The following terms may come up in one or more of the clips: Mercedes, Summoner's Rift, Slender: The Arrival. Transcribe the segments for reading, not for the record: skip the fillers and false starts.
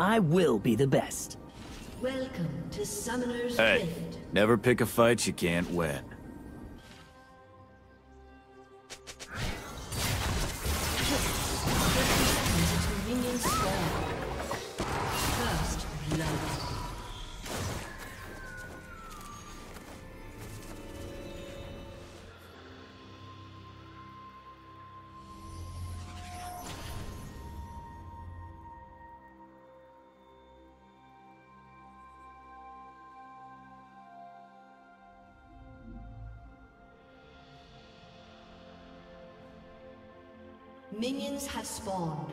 I will be the best. Welcome to Summoner's Rift. Hey, never pick a fight you can't win. Minions have spawned.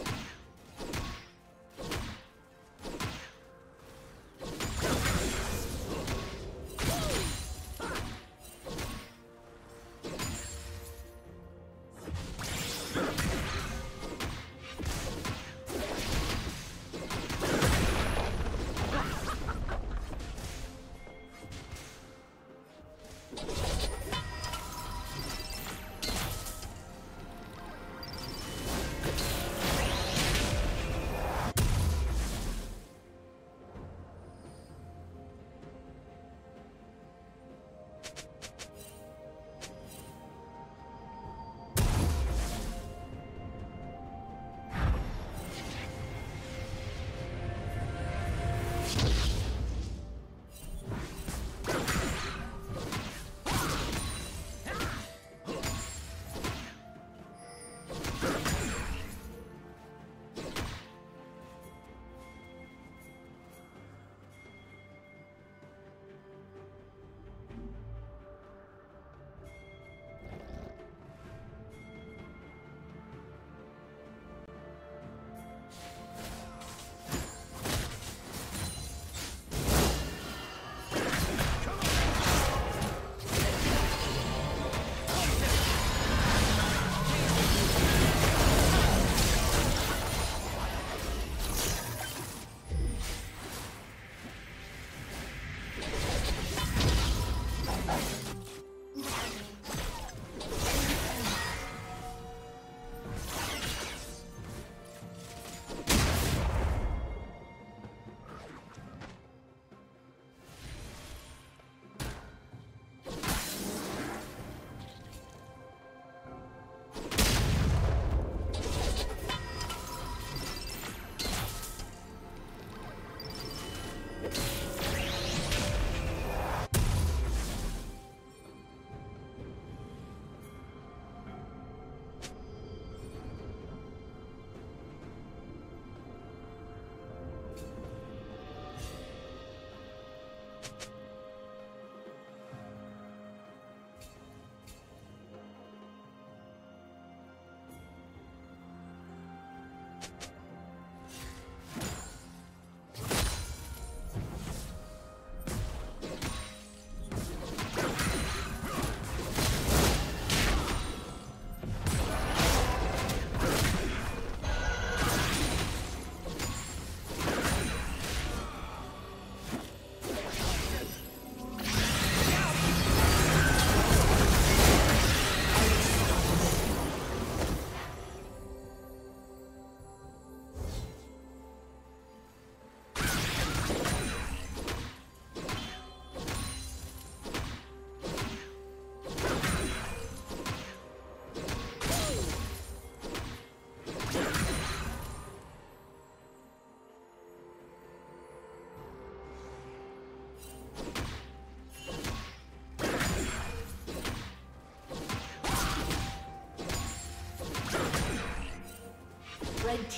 The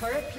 Turret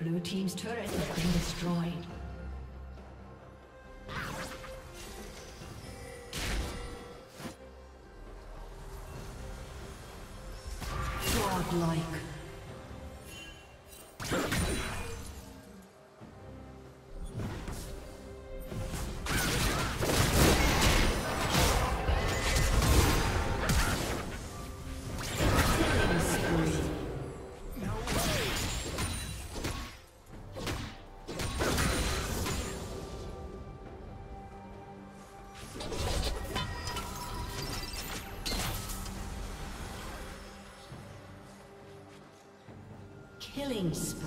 Blue team's turret has been destroyed. Godlike. Killing spree.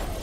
Red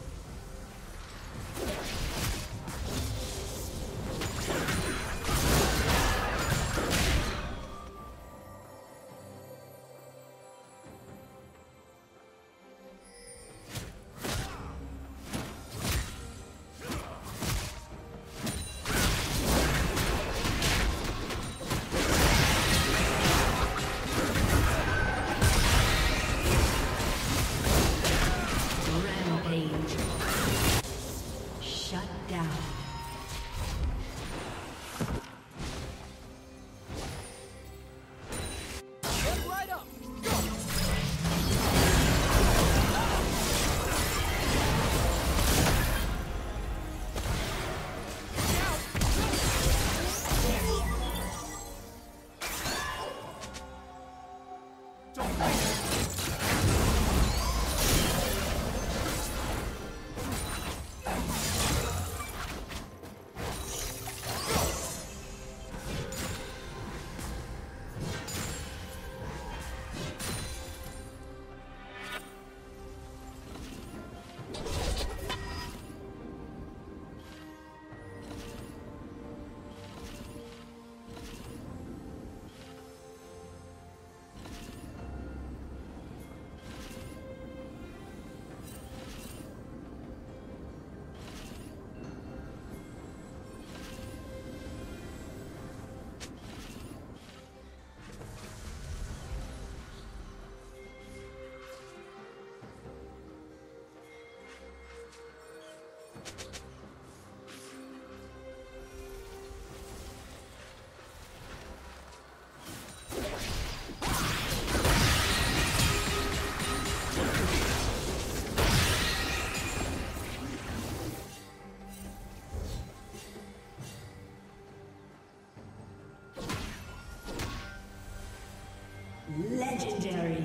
Legendary.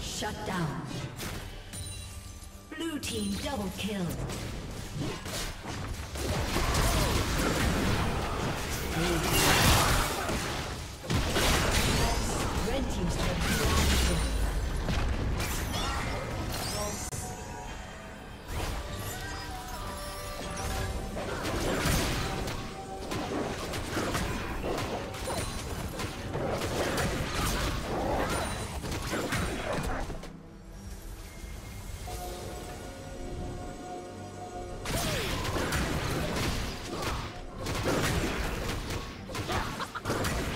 Shut down. Blue team double kill. Red team's double kill. Team's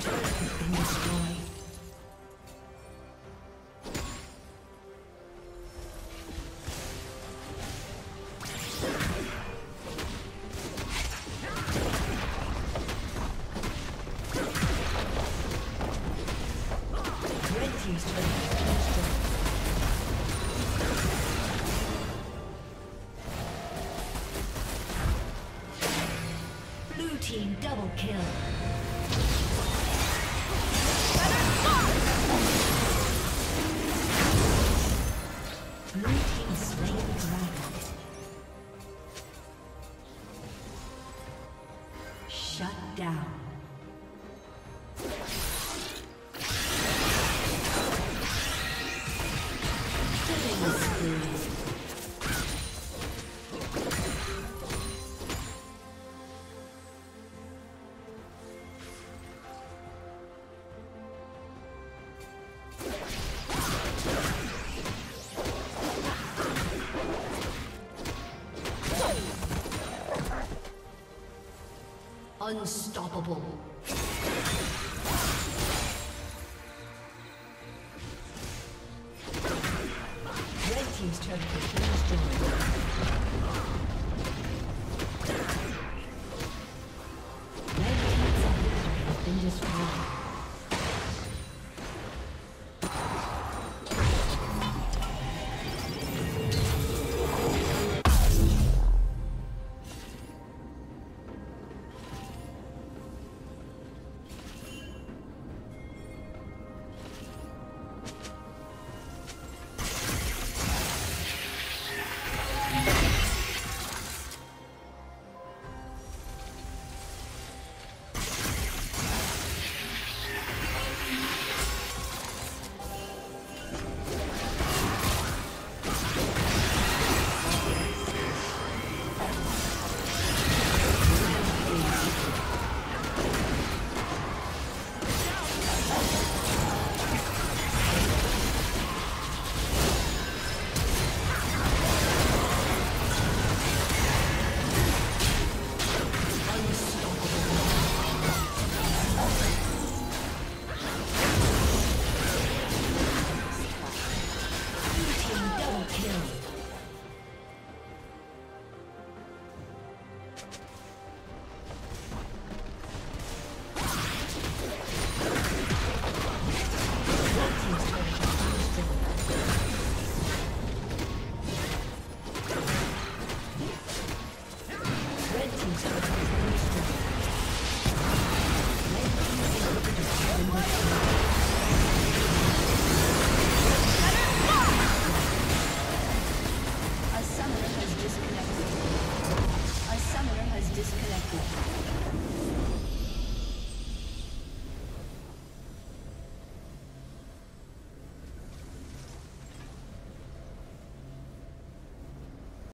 turret has been destroyed. Unstoppable. Red team's turret has been destroyed.